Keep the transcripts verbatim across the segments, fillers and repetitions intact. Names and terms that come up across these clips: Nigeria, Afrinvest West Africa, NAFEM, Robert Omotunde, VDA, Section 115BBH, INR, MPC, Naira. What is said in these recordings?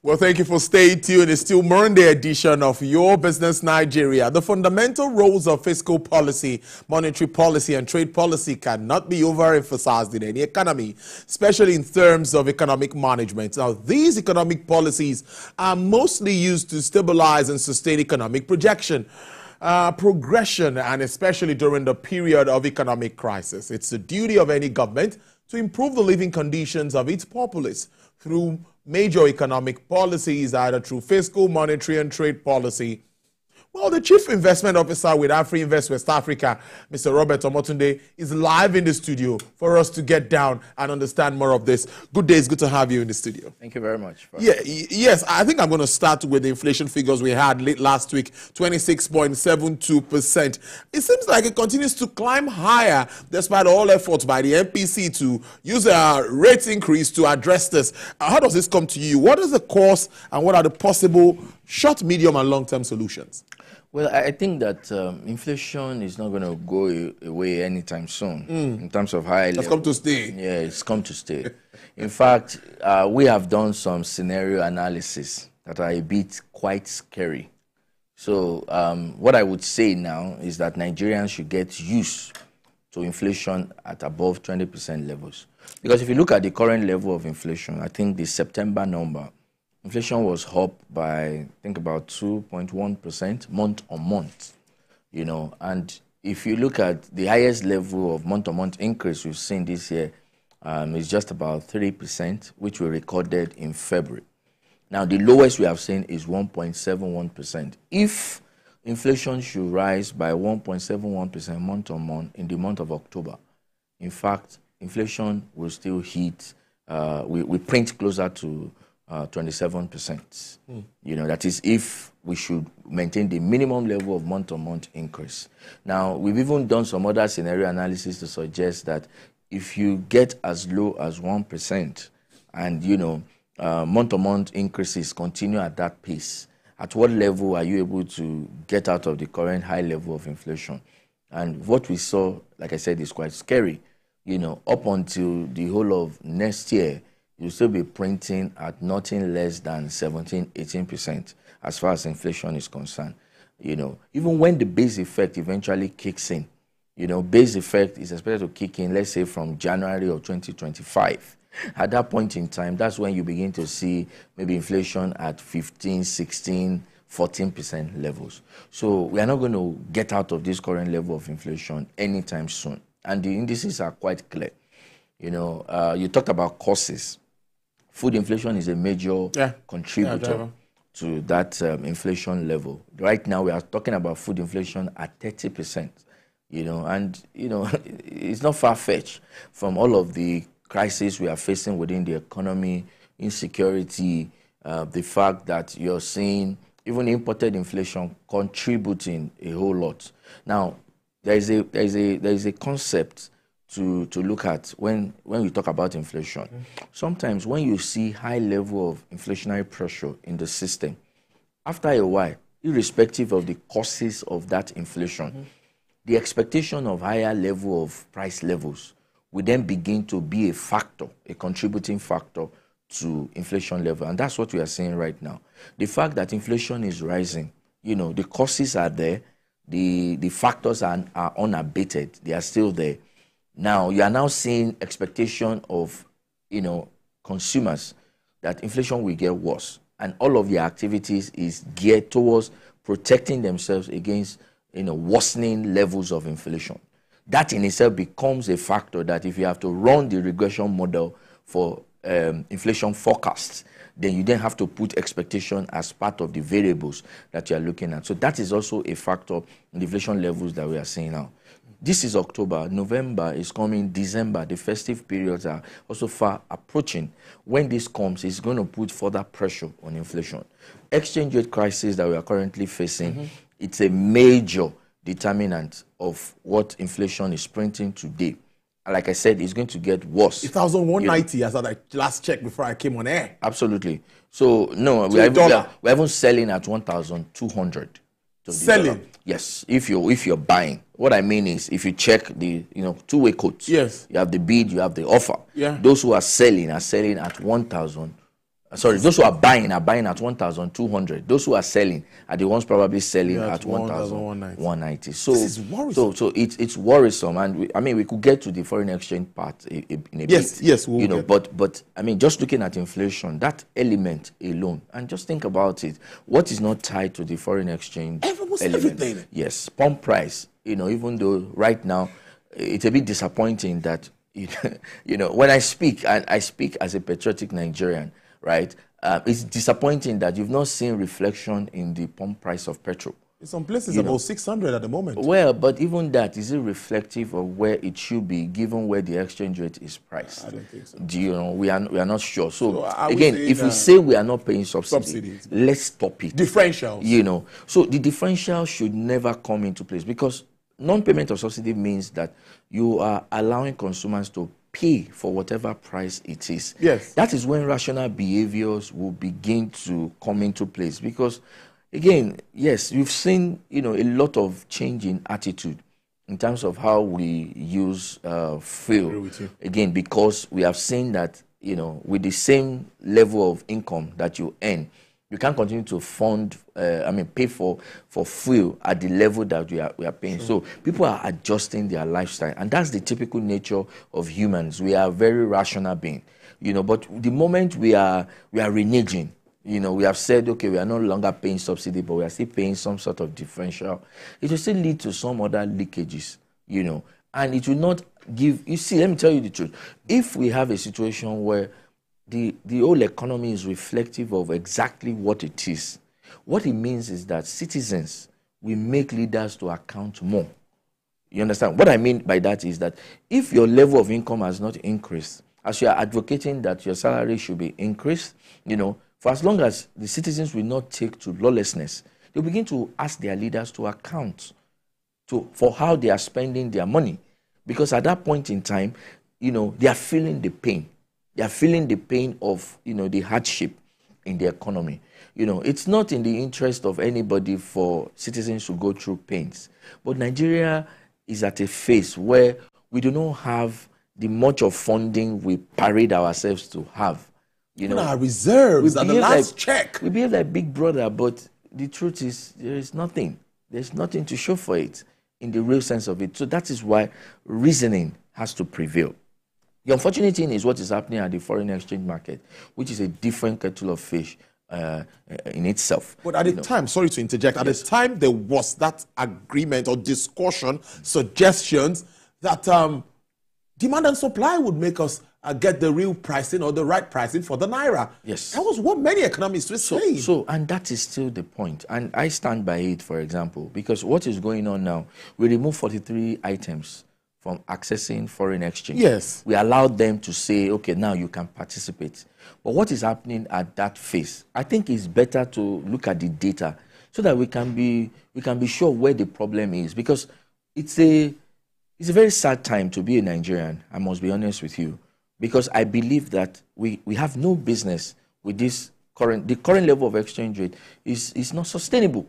Well, thank you for staying tuned. It's still Monday edition of Your Business Nigeria. The fundamental roles of fiscal policy, monetary policy, and trade policy cannot be overemphasized in any economy, especially in terms of economic management. Now, these economic policies are mostly used to stabilize and sustain economic projection. Uh, progression, and especially during the period of economic crisis. It's the duty of any government to improve the living conditions of its populace through major economic policies, either through fiscal, monetary, and trade policy. Well, the Chief Investment Officer with Afrinvest West Africa, Mister Robert Omotunde, is live in the studio for us to get down and understand more of this. Good day, it's good to have you in the studio. Thank you very much. Yeah, yes, I think I'm going to start with the inflation figures we had late last week, twenty-six point seven two percent. It seems like it continues to climb higher despite all efforts by the M P C to use a rate increase to address this. How does this come to you? What is the cause and what are the possible short, medium, and long-term solutions? Well, I think that um, inflation is not going to go away anytime soon. Mm. In terms of high level, it's come to stay. Yeah, it's come to stay. In fact, uh, we have done some scenario analysis that are a bit quite scary. So um, what I would say now is that Nigerians should get used to inflation at above twenty percent levels. Because if you look at the current level of inflation, I think the September number, inflation was up by, I think, about two point one percent month on month, you know. And if you look at the highest level of month-on-month increase we've seen this year, um, is just about three percent, which we recorded in February. Now, the lowest we have seen is one point seven one percent. If inflation should rise by one point seven one percent month-on-month in the month of October, in fact, inflation will still hit, uh, we, we print closer to Uh, twenty-seven percent. Mm. You know, that is if we should maintain the minimum level of month-on-month increase. Now, we've even done some other scenario analysis to suggest that if you get as low as one percent and, you know, uh, month-on-month increases continue at that pace, at what level are you able to get out of the current high level of inflation? And what we saw, like I said, is quite scary. You know, up until the whole of next year, you'll still be printing at nothing less than seventeen, eighteen percent as far as inflation is concerned. You know, even when the base effect eventually kicks in, you know, base effect is expected to kick in, let's say, from January of twenty twenty-five. At that point in time, that's when you begin to see maybe inflation at fifteen, sixteen, fourteen percent levels. So we are not going to get out of this current level of inflation anytime soon. And the indices are quite clear. You know, uh, you talked about causes. Food inflation is a major yeah. contributor yeah, to that um, inflation level. Right now, we are talking about food inflation at thirty percent, you know, and, you know, it's not far-fetched from all of the crises we are facing within the economy, insecurity, uh, the fact that you're seeing even imported inflation contributing a whole lot. Now, there is a, there is a, there is a concept to, to look at when, when we talk about inflation. Okay. Sometimes when you see high level of inflationary pressure in the system, after a while, irrespective of the causes of that inflation, mm-hmm. the expectation of higher level of price levels will then begin to be a factor, a contributing factor to inflation level. And that's what we are seeing right now. The fact that inflation is rising, you know, the causes are there, the, the factors are, are unabated, they are still there. Now, you are now seeing expectation of, you know, consumers that inflation will get worse. And all of their activities is geared towards protecting themselves against, you know, worsening levels of inflation. That in itself becomes a factor that if you have to run the regression model for um, inflation forecasts, then you then have to put expectation as part of the variables that you are looking at. So that is also a factor in the inflation levels that we are seeing now. This is October. November is coming. December, the festive periods are also far approaching. When this comes, it's going to put further pressure on inflation. Exchange rate crisis that we are currently facing, mm-hmm. it's a major determinant of what inflation is printing today. Like I said, it's going to get worse. one thousand one hundred ninety, as I last checked before I came on air. Absolutely. So, no, we are, we, are, we are even selling at one thousand two hundred. Selling? Yes, if you're, if you're buying. What I mean is, if you check the, you know, two-way quotes, yes. you have the bid, you have the offer. Yeah. Those who are selling are selling at one thousand Sorry, those who are buying are buying at one thousand two hundred. Those who are selling are the ones probably selling yeah, at one thousand one hundred ninety. So, this is worrisome. So, so it's it's worrisome, and we, I mean, we could get to the foreign exchange part in a bit. Yes, yes, we'll you know, get. but but I mean, just looking at inflation, that element alone, and just think about it. What is not tied to the foreign exchange? Almost everything. Yes, pump price. You know, even though right now it's a bit disappointing that you know, you know when I speak, and I, I speak as a patriotic Nigerian. Right, uh, it's disappointing that you've not seen reflection in the pump price of petrol. In some places, you about know. six hundred at the moment. Well, but even that, is it reflective of where it should be, given where the exchange rate is priced? I don't think so. Do you know, we are we are not sure. So, so again, if we say we are not paying subsidy, subsidies, let's stop it. Differentials. You know, so the differential should never come into place, because non-payment of subsidy means that you are allowing consumers to pay for whatever price it is. Yes. That is when rational behaviors will begin to come into place. Because, again, yes, you've seen, you know, a lot of change in attitude in terms of how we use uh, fuel. Again, because we have seen that, you know, with the same level of income that you earn, you can't continue to fund, uh, I mean, pay for, for fuel at the level that we are, we are paying. Sure. So people are adjusting their lifestyle. And that's the typical nature of humans. We are very rational beings, you know, but the moment we are, we are reneging, you know, we have said, okay, we are no longer paying subsidy, but we are still paying some sort of differential. It will still lead to some other leakages, you know, and it will not give, you see, let me tell you the truth. If we have a situation where The, the whole economy is reflective of exactly what it is, what it means is that citizens will make leaders to account more. You understand? What I mean by that is that if your level of income has not increased, as you are advocating that your salary should be increased, you know, for as long as the citizens will not take to lawlessness, they begin to ask their leaders to account to, for how they are spending their money. Because at that point in time, you know, they are feeling the pain. They are feeling the pain of, you know, the hardship in the economy. You know, it's not in the interest of anybody for citizens to go through pains. But Nigeria is at a phase where we do not have the much of funding we parade ourselves to have. You know, our reserves at the last check. We behave like Big Brother, but the truth is there is nothing. There's nothing to show for it in the real sense of it. So that is why reasoning has to prevail. The unfortunate thing is what is happening at the foreign exchange market, which is a different kettle of fish uh, in itself. But at the know. time, sorry to interject, at yes. the time there was that agreement or discussion, suggestions that um, demand and supply would make us uh, get the real pricing or the right pricing for the Naira. Yes. That was what many economists were so, saying. So, and that is still the point. And I stand by it, for example, because what is going on now, we remove forty-three items from accessing foreign exchange. Yes. We allowed them to say, okay, now you can participate. But what is happening at that phase? I think it's better to look at the data so that we can be, we can be sure where the problem is, because it's a, it's a very sad time to be a Nigerian, I must be honest with you, because I believe that we, we have no business with this current, the current level of exchange rate is, is not sustainable.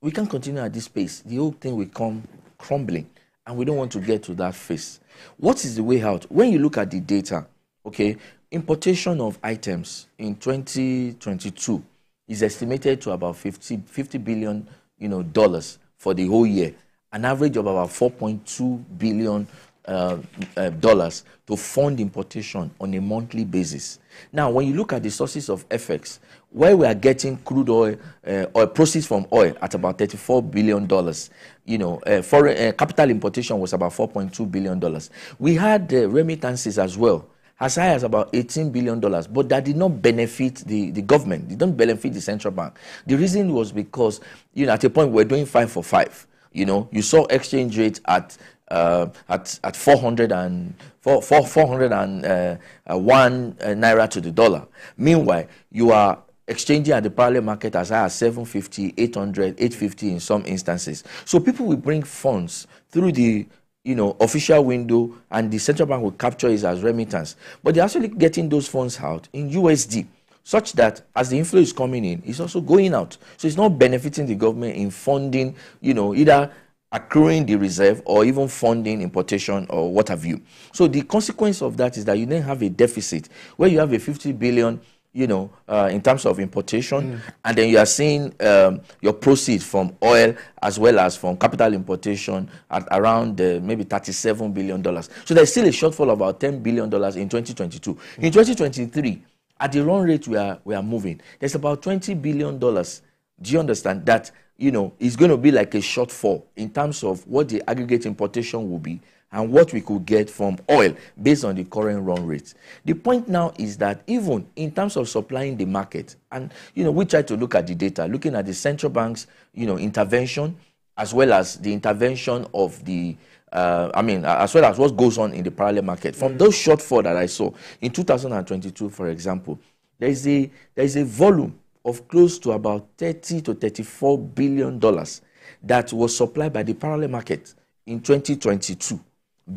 We can't continue at this pace. The whole thing will come crumbling. And we don't want to get to that phase. What is the way out? When you look at the data, okay, importation of items in twenty twenty-two is estimated to about fifty billion, you know, dollars for the whole year, an average of about four point two billion uh, uh, dollars to fund importation on a monthly basis. Now, when you look at the sources of F X, where we are getting crude oil, uh, oil proceeds from oil at about thirty-four billion dollars, you know, uh, foreign uh, capital importation was about four point two billion dollars. We had uh, remittances as well, as high as about eighteen billion dollars, but that did not benefit the the government. It didn't benefit the central bank. The reason was because, you know, at a point we were doing five for five. You know, you saw exchange rate at uh, at at four hundred and one naira to the dollar. Meanwhile, you are exchanging at the parallel market as high as seven fifty, eight hundred, eight fifty in some instances. So people will bring funds through the, you know, official window, and the central bank will capture it as remittance. But they're actually getting those funds out in U S D, such that as the inflow is coming in, it's also going out. So it's not benefiting the government in funding, you know, either accruing the reserve or even funding importation or what have you. So the consequence of that is that you then have a deficit where you have a fifty billion, you know, uh, in terms of importation, mm. and then you are seeing um, your proceeds from oil as well as from capital importation at around uh, maybe thirty-seven billion dollars. So there's still a shortfall of about ten billion dollars in twenty twenty-two. Mm. In twenty twenty-three, at the run rate we are we are moving, there's about twenty billion dollars. Do you understand that? You know, it's going to be like a shortfall in terms of what the aggregate importation will be and what we could get from oil based on the current run rates. The point now is that even in terms of supplying the market, and, you know, we try to look at the data, looking at the central bank's, you know, intervention, as well as the intervention of the, uh, I mean, as well as what goes on in the parallel market. From those shortfall that I saw in two thousand twenty-two, for example, there is a, there is a volume of close to about thirty to thirty-four billion dollars that was supplied by the parallel market in twenty twenty-two.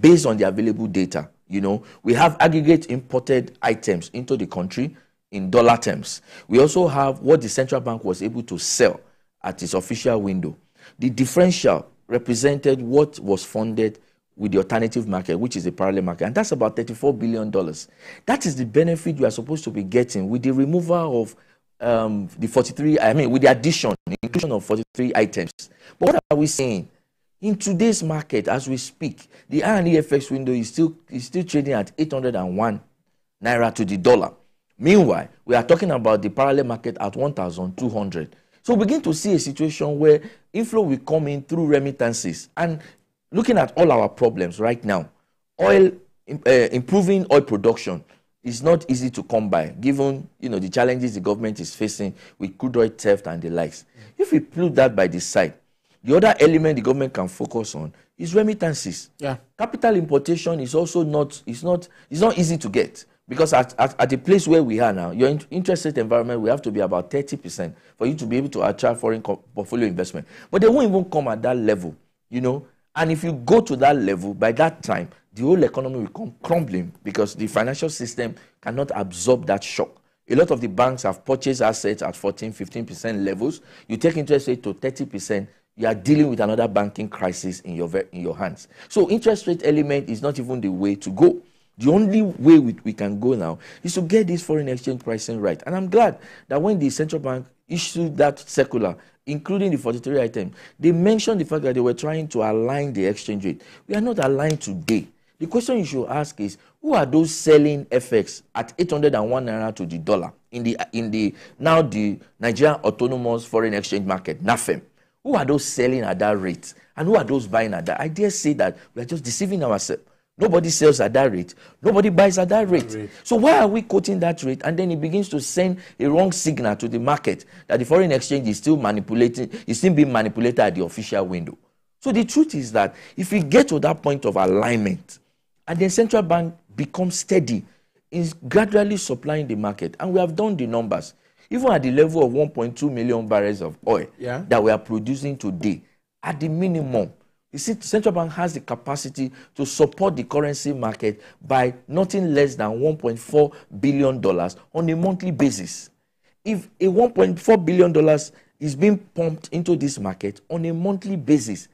Based on the available data, you know, we have aggregate imported items into the country in dollar terms. We also have what the central bank was able to sell at its official window. The differential represented what was funded with the alternative market, which is the parallel market, and that's about thirty-four billion dollars. That is the benefit you are supposed to be getting with the removal of um, the forty-three. I mean, with the addition, inclusion of forty-three items. But what are we saying? In today's market, as we speak, the R and E F X window is still, is still trading at eight hundred and one naira to the dollar. Meanwhile, we are talking about the parallel market at one thousand two hundred. So we begin to see a situation where inflow will come in through remittances. And looking at all our problems right now, oil, uh, improving oil production is not easy to come by, given, you know, the challenges the government is facing with crude oil theft and the likes. If we put that by the side, the other element the government can focus on is remittances. Yeah. Capital importation is also not, it's not, it's not easy to get, because at, at, at the place where we are now, your in interest rate environment will have to be about thirty percent for you to be able to attract foreign portfolio investment. But they won't even come at that level, you know. And if you go to that level, by that time, the whole economy will come crumbling, because the financial system cannot absorb that shock. A lot of the banks have purchased assets at fourteen, fifteen percent levels. You take interest rate to thirty percent, you are dealing with another banking crisis in your, in your hands. So interest rate element is not even the way to go. The only way we, we can go now is to get this foreign exchange pricing right. And I'm glad that when the central bank issued that circular, including the forty-three item, they mentioned the fact that they were trying to align the exchange rate. We are not aligned today. The question you should ask is, who are those selling F X at eight hundred and one naira to the dollar in the, in the now the Nigerian Autonomous Foreign Exchange Market, NAFEM? Who are those selling at that rate? And who are those buying at that? I dare say that we are just deceiving ourselves. Nobody sells at that rate. Nobody buys at that rate. rate. So why are we quoting that rate? And then it begins to send a wrong signal to the market that the foreign exchange is still manipulating, is still being manipulated at the official window. So the truth is that if we get to that point of alignment, and then central bank becomes steady, is gradually supplying the market, and we have done the numbers. Even at the level of one point two million barrels of oil yeah. that we are producing today, at the minimum, you see, the central bank has the capacity to support the currency market by nothing less than one point four billion dollars on a monthly basis. If a one point four billion dollars is being pumped into this market on a monthly basis,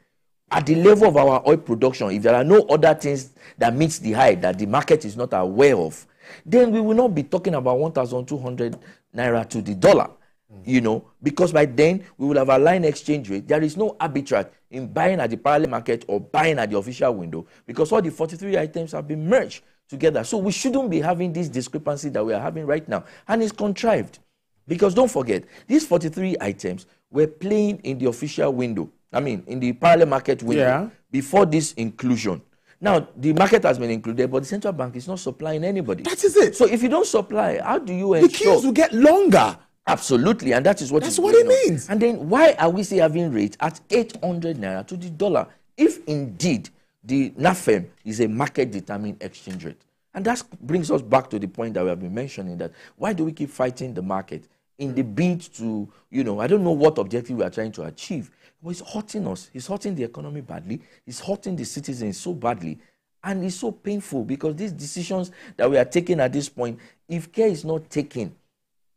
at the level of our oil production, if there are no other things that meets the high that the market is not aware of, then we will not be talking about one thousand two hundred naira to the dollar, mm. you know, because by then we will have a line exchange rate. There is no arbitrage in buying at the parallel market or buying at the official window, because all the forty-three items have been merged together. So we shouldn't be having this discrepancy that we are having right now. And it's contrived, because don't forget, these forty-three items were playing in the official window, I mean, in the parallel market window yeah. before this inclusion. Now, the market has been included, but the central bank is not supplying anybody. That is it. So if you don't supply, how do you ensure? The queues will get longer. Absolutely, and that is what, That's what it means. And then why are we still having rates at eight hundred naira to the dollar if indeed the NAFEM is a market-determined exchange rate? And that brings us back to the point that we have been mentioning, that why do we keep fighting the market in the bid to, you know, I don't know what objective we are trying to achieve. Well, it's hurting us. It's hurting the economy badly. It's hurting the citizens so badly. And it's so painful, because these decisions that we are taking at this point, if care is not taken,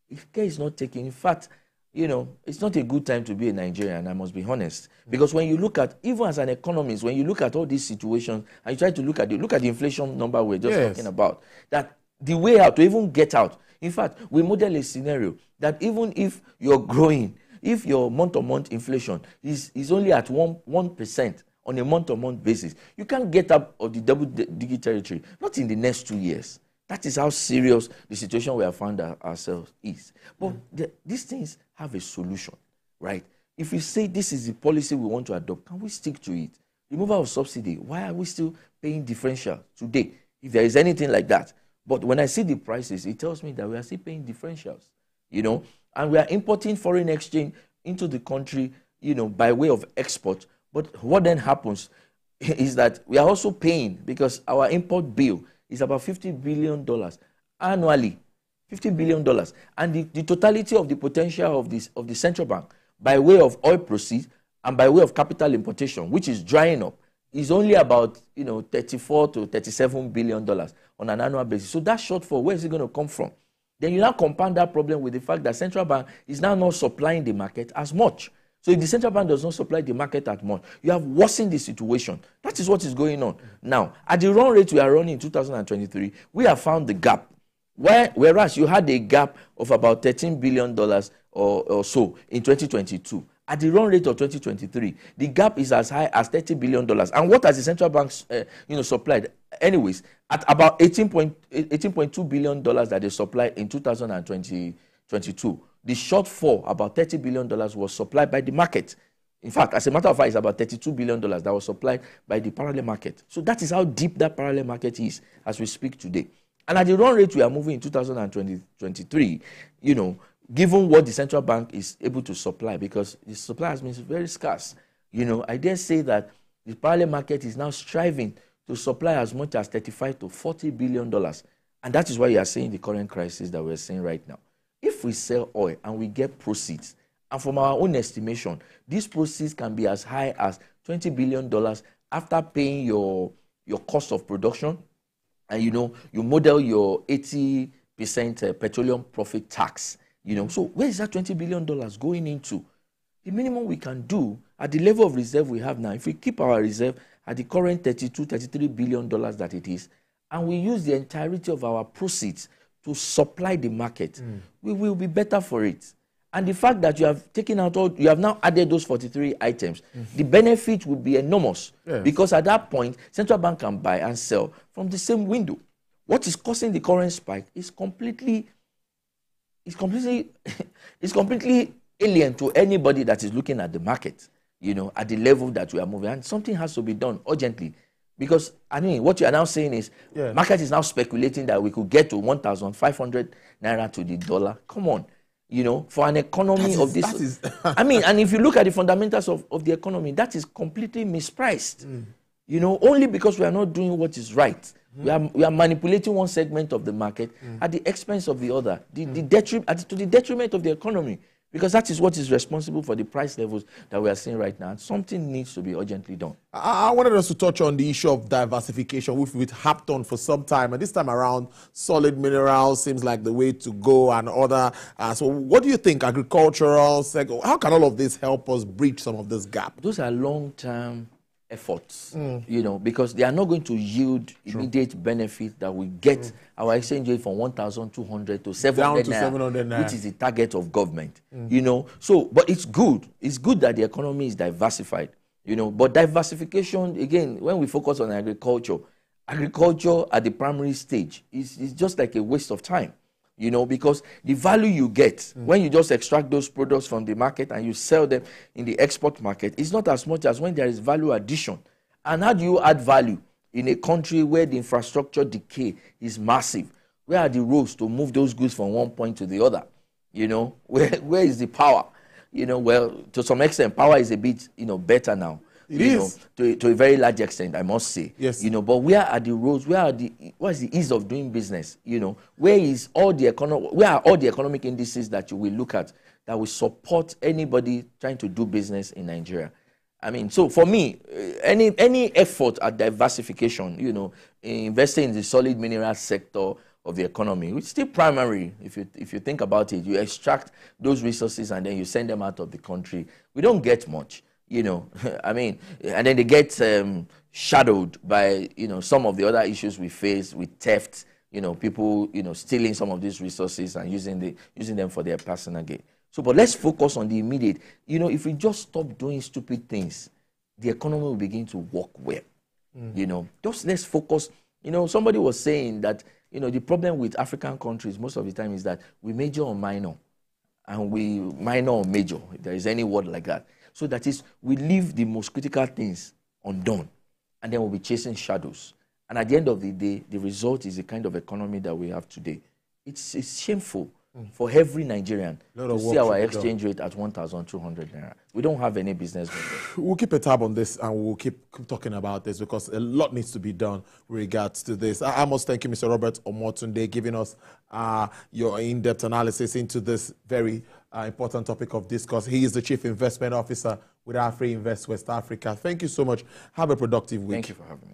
if care is not taken, in fact, you know, it's not a good time to be a Nigerian, I must be honest. Because when you look at, even as an economist, when you look at all these situations, and you try to look at the, look at the inflation number we're just yes. talking about, that the way out, to even get out. In fact, we model a scenario that even if you're growing, if your month-to-month inflation is, is only at one, 1% on a month-to-month basis, you can't get up of the double-digit territory, not in the next two years. That is how serious the situation we have found our, ourselves is. But mm. the, these things have a solution, right? If we say this is the policy we want to adopt, can we stick to it? Removal of subsidy, why are we still paying differential today, if there is anything like that? But when I see the prices, it tells me that we are still paying differentials, you know, and we are importing foreign exchange into the country, you know, by way of export. But what then happens is that we are also paying, because our import bill is about fifty billion dollars annually, fifty billion dollars, and the, the totality of the potential of this of the central bank by way of oil proceeds and by way of capital importation, which is drying up, is only about, you know, thirty-four to thirty-seven billion dollars on an annual basis. So that shortfall, where is it going to come from? Then you now compound that problem with the fact that central bank is now not supplying the market as much. So if the central bank does not supply the market as much, you have worsened the situation. That is what is going on now. At the run rate we are running in two thousand twenty-three, we have found the gap. Where, whereas you had a gap of about thirteen billion dollars or, or so in twenty twenty-two. At the run rate of twenty twenty-three, the gap is as high as thirty billion dollars. And what has the central bank, uh, you know, supplied? Anyways, at about eighteen point two billion dollars that they supplied in two thousand twenty-two, the shortfall, about thirty billion dollars, was supplied by the market. In fact, as a matter of fact, it's about thirty-two billion dollars that was supplied by the parallel market. So that is how deep that parallel market is as we speak today. And at the run rate we are moving in two thousand twenty-three, you know, given what the central bank is able to supply, because the supply has been very scarce, you know, I dare say that the parallel market is now striving to supply as much as thirty-five to forty billion dollars, and that is why you are seeing the current crisis that we are seeing right now. If we sell oil and we get proceeds, and from our own estimation, these proceeds can be as high as twenty billion dollars after paying your your cost of production, and you know you model your eighty percent uh, petroleum profit tax. You know, so where is that twenty billion dollars going into? The minimum we can do at the level of reserve we have now, if we keep our reserve at the current thirty-two, thirty-three billion dollars that it is, and we use the entirety of our proceeds to supply the market, mm. we will be better for it. And the fact that you have taken out all, you have now added those forty-three items, mm-hmm. the benefit will be enormous. Yes. Because at that point, central bank can buy and sell from the same window. What is causing the current spike is completely... It's completely, it's completely alien to anybody that is looking at the market, you know, at the level that we are moving. And something has to be done urgently. Because, I mean, what you are now saying is, yeah. market is now speculating that we could get to one thousand five hundred naira to the dollar. Come on, you know, for an economy is, of this. Is, I mean, and if you look at the fundamentals of, of the economy, that is completely mispriced, mm. you know, only because we are not doing what is right. We are, we are manipulating one segment of the market mm. at the expense of the other, the, mm. the detriment, to the detriment of the economy, because that is what is responsible for the price levels that we are seeing right now. And something needs to be urgently done. I, I wanted us to touch on the issue of diversification, which we've harped on for some time. And this time around, solid minerals seems like the way to go and other. Uh, so what do you think? Agricultural sector, how can all of this help us breach some of this gap? Those are long-term efforts, mm. you know, because they are not going to yield True. immediate benefit that we get mm. our exchange rate from one thousand two hundred to seven hundred naira, which is the target of government, mm. you know. So, but it's good. It's good that the economy is diversified, you know. But diversification, again, when we focus on agriculture, agriculture at the primary stage is, is just like a waste of time, you know, because the value you get mm. when you just extract those products from the market and you sell them in the export market is not as much as when there is value addition. And how do you add value in a country where the infrastructure decay is massive? Where are the roads to move those goods from one point to the other? You know, where, where is the power? You know, well, to some extent, power is a bit, you know, better now. It you is. Know, to, to a very large extent, I must say. Yes. You know, but where are the roads? Where are the what is the ease of doing business? You know, where is all the economic? Where are all the economic indices that you will look at that will support anybody trying to do business in Nigeria? I mean, so for me, any any effort at diversification, you know, investing in the solid mineral sector of the economy, which is still primary, if you if you think about it, you extract those resources and then you send them out of the country. We don't get much. You know, I mean, and then they get um, shadowed by, you know, some of the other issues we face with theft, you know, people, you know, stealing some of these resources and using the using them for their personal gain. So, but let's focus on the immediate. You know, if we just stop doing stupid things, the economy will begin to work well. Mm. You know, just let's focus. You know, somebody was saying that, you know, the problem with African countries most of the time is that we major on minor, and we minor on major, if there is any word like that. So that is, we leave the most critical things undone, and then we'll be chasing shadows. And at the end of the day, the result is the kind of economy that we have today. It's, it's shameful mm. for every Nigerian to see our exchange done. rate at one thousand two hundred naira. We don't have any business. We'll keep a tab on this, and we'll keep, keep talking about this, because a lot needs to be done with regards to this. I, I must thank you, Mister Robert Omotunde, giving us uh, your in-depth analysis into this very uh, important topic of discourse. He is the Chief Investment Officer with Afrinvest West Africa. Thank you so much. Have a productive week. Thank you for having me.